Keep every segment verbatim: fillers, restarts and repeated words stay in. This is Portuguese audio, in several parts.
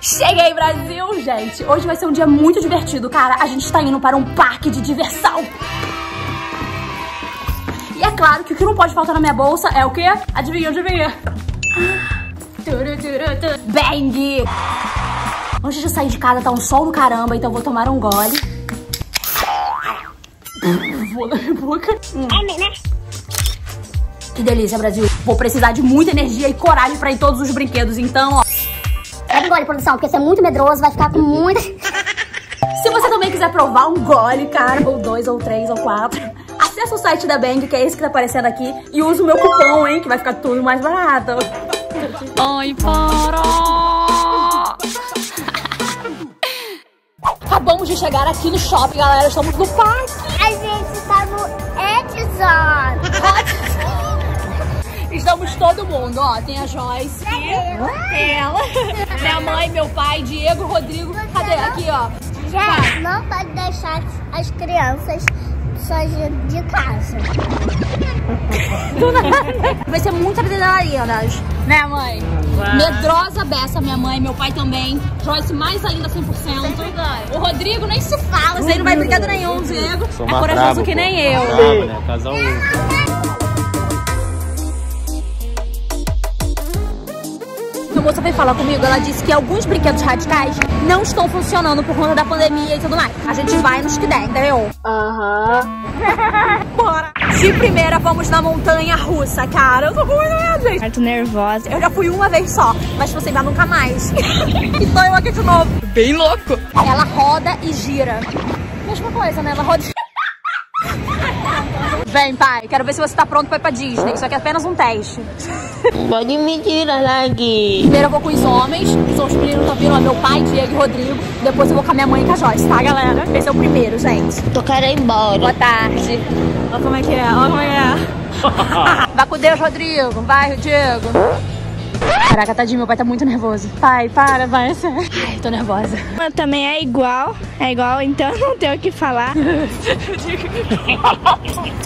Cheguei, Brasil, gente! Hoje vai ser um dia muito divertido, cara. A gente tá indo para um parque de diversão. E é claro que o que não pode faltar na minha bolsa é o quê? Adivinha, adivinha. Bang! Antes de sair de casa tá um sol do caramba, então eu vou tomar um gole. Vou na minha boca. Que delícia, Brasil. Vou precisar de muita energia e coragem pra ir todos os brinquedos, então, ó. Pega um gole, produção, porque você é muito medroso, vai ficar com muita... Se você também quiser provar um gole, cara, ou dois, ou três, ou quatro, acessa o site da Bang, que é esse que tá aparecendo aqui, e usa o meu cupom, hein, que vai ficar tudo mais barato. Oi, poró! Acabamos de chegar aqui no shopping, galera, estamos no parque. A gente tá no Edson. Estamos todo mundo, ó. Tem a Joyce, ela, minha mãe, meu pai, Diego, Rodrigo. Você cadê? Não... Aqui, ó. Já não pode deixar as crianças sozinhas de casa. Do nada. Vai ser muita brincadeira, né, mãe? Uau. Medrosa beça, minha mãe, meu pai também. Joyce mais ainda, cem por cento. O Rodrigo nem se fala, isso aí não vai brincadeira nenhum. O Diego é corajoso que nem eu. Bravo, né? Casal um. A moça veio falar comigo, ela disse que alguns brinquedos radicais não estão funcionando por conta da pandemia e tudo mais. A gente vai nos que der, entendeu? Aham. Uhum. Bora! De primeira, vamos na montanha russa, cara. Eu tô com medo, minha gente. Eu tô nervosa. Eu já fui uma vez só, mas você vai nunca mais. Então eu aqui de novo. Bem louco. Ela roda e gira. Mesma coisa, né? Ela roda e Vem, pai, quero ver se você tá pronto pra ir pra Disney. Isso aqui é apenas um teste. Pode me tirar daqui. Primeiro eu vou com os homens, os outros meninos estão vindo, ó, meu pai, Diego e Rodrigo. Depois eu vou com a minha mãe e com a Joyce, tá, galera? Esse é o primeiro, gente. Tô querendo ir embora. Boa tarde. Olha como é que é, olha como é que é. Vai com Deus, Rodrigo. Vai, Diego. Caraca, tadinho, meu pai tá muito nervoso. Pai, para, vai, sério. Ai, tô nervosa. Mas também é igual, é igual, então não tenho o que falar.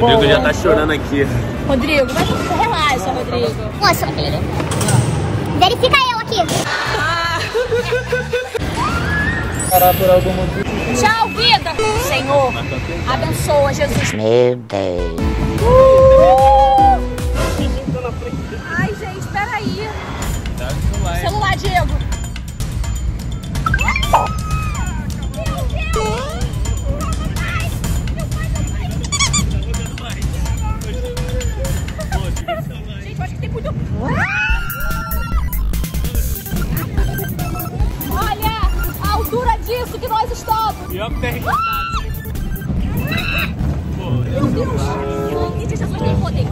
O Rodrigo já tá chorando aqui. Rodrigo, mas relaxa, Rodrigo. Nossa, filho. Verifica eu aqui. Ah. Tchau, vida. Senhor, abençoa, Jesus. Meu Deus. Uh! Ai, gente, peraí. O celular, Diego. Meu Deus! Gente, eu acho que tem muito... Olha a altura disso que nós estamos. Pior que tem. Meu Deus! Gente, essa coisa tem poder.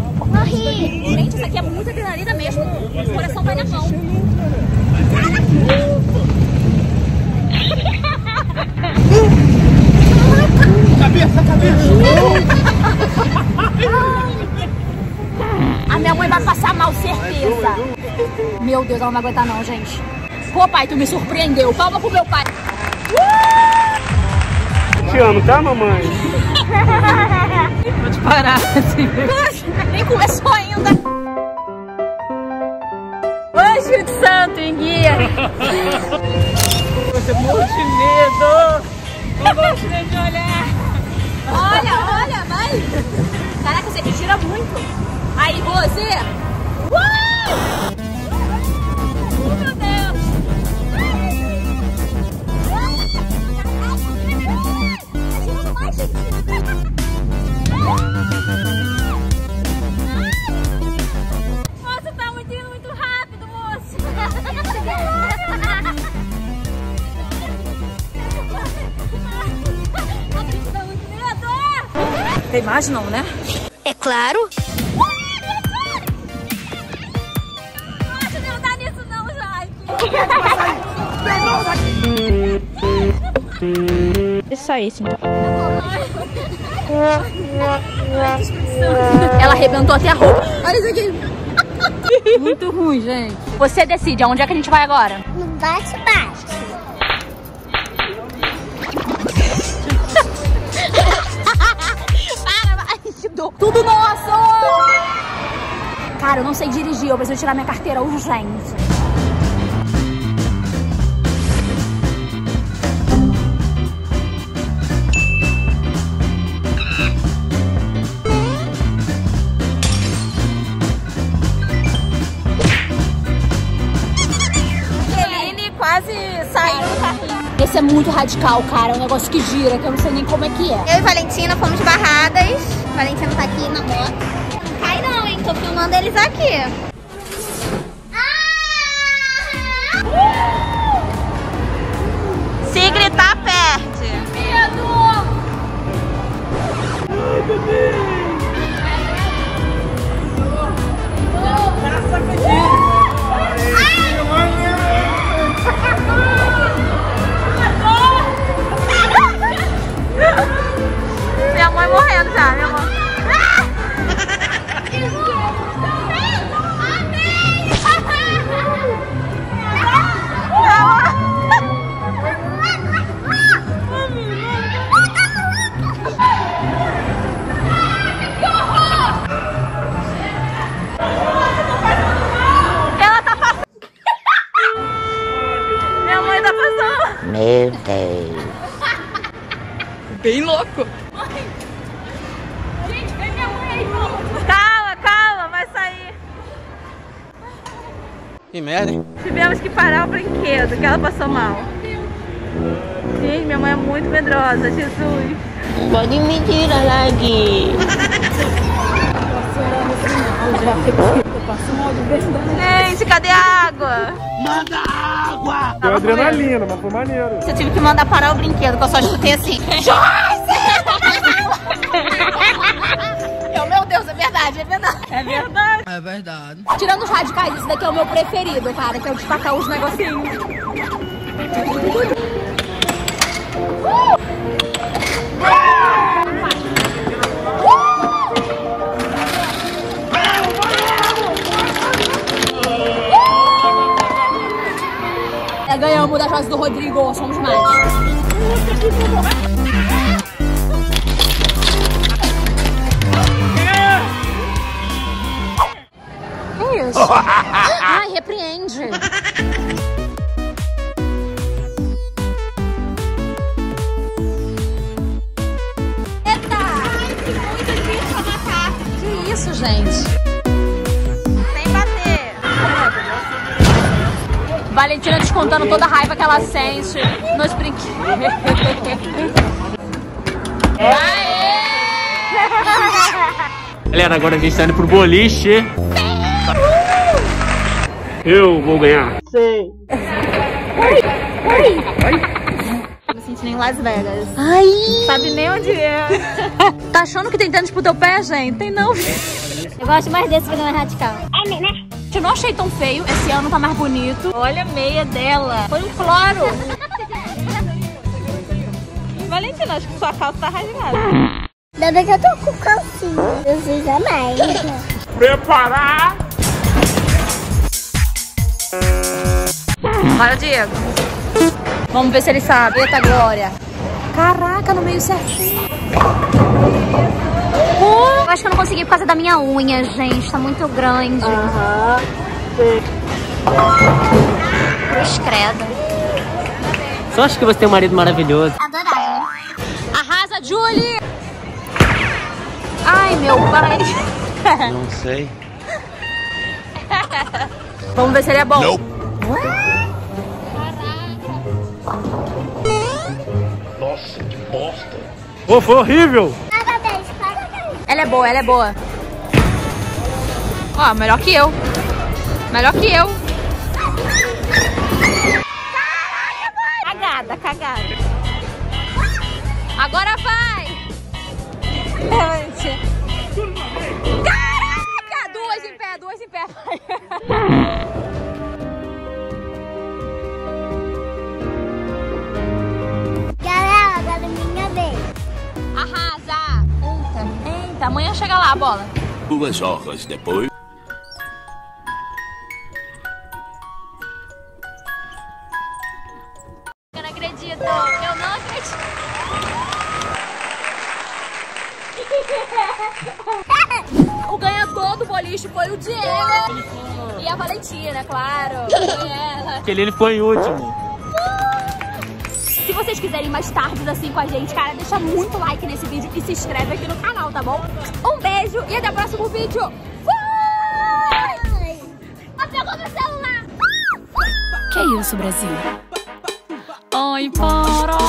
Gente, isso aqui é muita adrenalina mesmo. O coração vai na mão. Cabeça, cabeça! A minha mãe vai passar mal, certeza. Meu Deus, ela não vai aguentar não, gente. Pô, pai, tu me surpreendeu. Palma pro meu pai. Te amo, tá, mamãe? Vou te parar assim. Nem começou ainda. Oi, Espírito Santo, enguia. Você morre de medo. Não gosto nem de olhar. Olha, olha, vai. Caraca, você tira muito. Aí, você. Uau! Nossa, tá muito indo muito rápido, moço. Tem mais não, né? É claro. Nossa, não dá nisso não, Jaque. É só isso, então. Ela arrebentou até a roupa. Olha isso aqui. Muito ruim, gente. Você decide, aonde é que a gente vai agora? No bate-bate. Para, bate. Tudo nosso! Cara, eu não sei dirigir, eu preciso tirar minha carteira urgente. quase saiu do carrinho. Esse é muito radical, cara. É um negócio que gira, que eu não sei nem como é que é. Eu e Valentina fomos barradas. Valentina tá aqui na moto. Não cai não, hein? Tô filmando eles aqui. Ah! Uh! Se gritar, perde. Medo! Ai, bebê! Minha mãe morrendo já, minha mãe. Meu Deus. Bem louco. Gente, vem minha mãe aí. Calma, calma, vai sair. Que merda, hein? Tivemos que parar o brinquedo, que ela passou mal. Gente, minha mãe é muito medrosa, Jesus. Pode me tirar daqui. Gente, cadê a água? Manda água! Deu adrenalina, mas foi maneiro. Eu tive que mandar parar o brinquedo, que eu só escutei assim. Eu, meu Deus, é verdade, é verdade. É verdade. É verdade. Tirando os radicais, esse daqui é o meu preferido, cara, que é o destacar os negocinhos. Ganhamos da fase do Rodrigo, somos mais. Que isso? Ai, repreende. Eita! Ai, que muito difícil pra matar. Que isso, gente? Valentina descontando toda a raiva que ela sente nos brinquedos. Aê! Galera, agora a gente tá indo pro boliche. Eu vou ganhar. Sim. Ai, ai, ai. Não me senti nem em Las Vegas. Ai! Sabe nem onde é. Tá achando que tem tênis pro teu pé, gente? Tem não. Eu gosto mais desse que não é radical. É, né? Eu não achei tão feio, esse ano tá mais bonito. Olha a meia dela. Foi um cloro. Valentina, acho que sua calça tá rasgada. Ainda bem que eu tô com calcinha. Eu sei jamais. Preparar. Olha o Diego. Vamos ver se ele sabe. Eita, Glória. Caraca, no meio certinho. Uh, eu acho que eu não consegui por causa da minha unha, gente. Tá muito grande. Aham. Cruz credo. Só acho que você tem um marido maravilhoso. Adorável. Arrasa, Julie! Ai, meu pai. Não sei. Vamos ver se ele é bom. Não. Caraca. Nossa, que bosta. Oh, foi horrível. Ela é boa, ela é boa. Ó, melhor que eu. Melhor que eu. Cagada, cagada. Agora vai. Caraca! Duas em pé, duas em pé. Galera, agora é minha vez. Arrasa. Eita. Eita, amanhã chega lá a bola. Duas horas depois. Eu não acredito, eu não acredito. O ganhador do boliche foi o Diego. E a Valentina, claro. Porque ele foi o último. Se vocês quiserem mais tardes assim com a gente, cara, deixa muito like nesse vídeo e se inscreve aqui no canal, tá bom? Um beijo e até o próximo vídeo. Fui! Ela pegou meu celular. Que É isso, Brasil. Oi, para